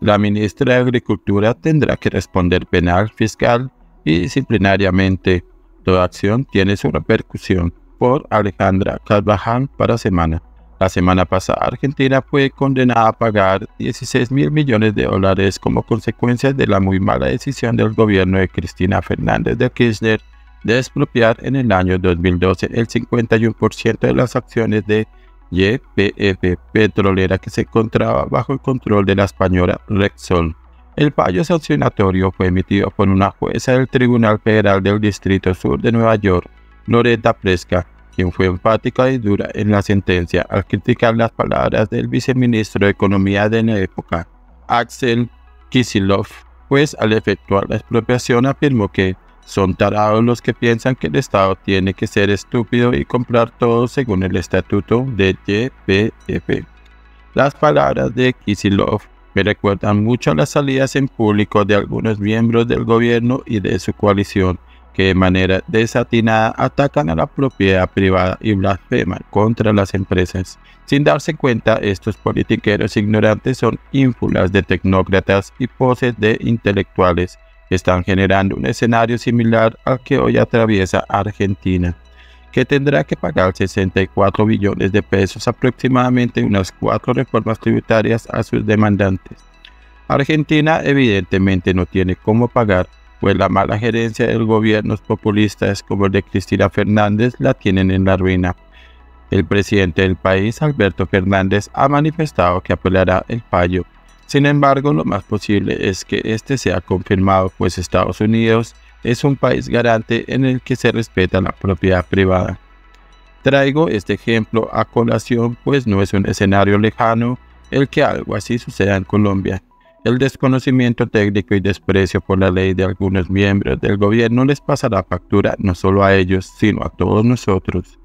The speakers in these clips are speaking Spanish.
La ministra de Agricultura tendrá que responder penal, fiscal y disciplinariamente. Toda acción tiene su repercusión. Por Alejandra Carvajal para Semana. La semana pasada, Argentina fue condenada a pagar $16.000 millones como consecuencia de la muy mala decisión del gobierno de Cristina Fernández de Kirchner de expropiar en el año 2012 el 51% de las acciones de YPF Petrolera que se encontraba bajo el control de la española Repsol. El fallo sancionatorio fue emitido por una jueza del Tribunal Federal del Distrito Sur de Nueva York, Loretta Presca, quien fue enfática y dura en la sentencia al criticar las palabras del viceministro de Economía de la época, Axel Kicillof, pues al efectuar la expropiación afirmó que son tarados los que piensan que el Estado tiene que ser estúpido y comprar todo según el estatuto de YPF. Las palabras de Kicillof me recuerdan mucho a las salidas en público de algunos miembros del gobierno y de su coalición, que de manera desatinada atacan a la propiedad privada y blasfeman contra las empresas. Sin darse cuenta, estos politiqueros ignorantes son ínfulas de tecnócratas y poses de intelectuales. Están generando un escenario similar al que hoy atraviesa Argentina, que tendrá que pagar $64 billones, aproximadamente unas 4 reformas tributarias a sus demandantes. Argentina evidentemente no tiene cómo pagar, pues la mala gerencia de gobiernos populistas como el de Cristina Fernández la tienen en la ruina. El presidente del país, Alberto Fernández, ha manifestado que apelará el fallo. Sin embargo, lo más posible es que este sea confirmado, pues Estados Unidos es un país garante en el que se respeta la propiedad privada. Traigo este ejemplo a colación, pues no es un escenario lejano el que algo así suceda en Colombia. El desconocimiento técnico y desprecio por la ley de algunos miembros del gobierno les pasará factura no solo a ellos, sino a todos nosotros.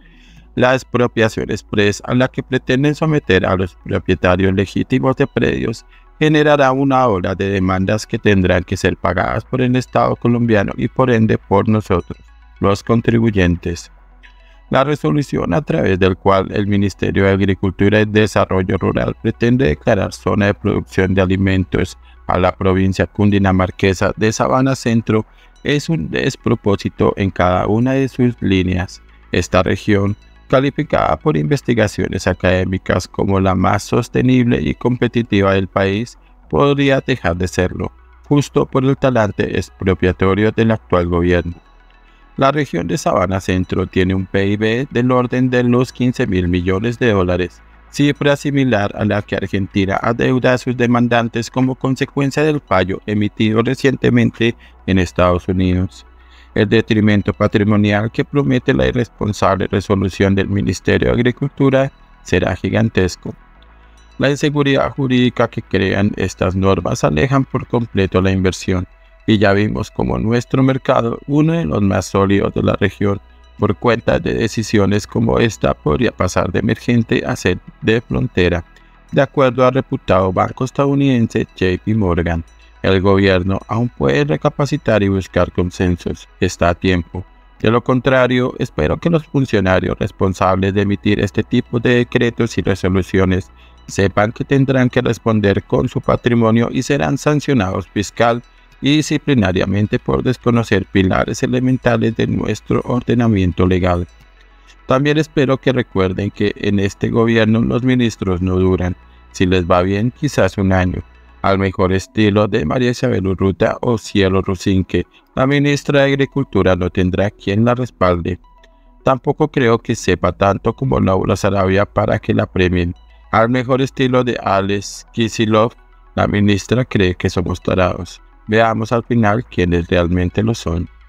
La expropiación exprés a la que pretenden someter a los propietarios legítimos de predios generará una ola de demandas que tendrán que ser pagadas por el Estado colombiano y por ende por nosotros, los contribuyentes. La resolución a través del cual el Ministerio de Agricultura y Desarrollo Rural pretende declarar zona de producción de alimentos a la provincia cundinamarquesa de Sabana Centro es un despropósito en cada una de sus líneas. Esta región, calificada por investigaciones académicas como la más sostenible y competitiva del país, podría dejar de serlo, justo por el talante expropiatorio del actual gobierno. La región de Sabana Centro tiene un PIB del orden de los $15.000 millones, cifra similar a la que Argentina adeuda a sus demandantes como consecuencia del fallo emitido recientemente en Estados Unidos. El detrimento patrimonial que promete la irresponsable resolución del Ministerio de Agricultura será gigantesco. La inseguridad jurídica que crean estas normas alejan por completo la inversión. Y ya vimos como nuestro mercado, uno de los más sólidos de la región, por cuenta de decisiones como esta, podría pasar de emergente a ser de frontera, de acuerdo al reputado banco estadounidense JP Morgan. El gobierno aún puede recapacitar y buscar consensos, está a tiempo. De lo contrario, espero que los funcionarios responsables de emitir este tipo de decretos y resoluciones sepan que tendrán que responder con su patrimonio y serán sancionados fiscal y disciplinariamente por desconocer pilares elementales de nuestro ordenamiento legal. También espero que recuerden que en este gobierno los ministros no duran, si les va bien quizás un año, al mejor estilo de María Isabel o Cielo Rusinque. La ministra de Agricultura no tendrá quien la respalde. Tampoco creo que sepa tanto como Laura Sarabia para que la premien. Al mejor estilo de Axel Kicillof, la ministra cree que somos tarados. Veamos al final quiénes realmente lo son.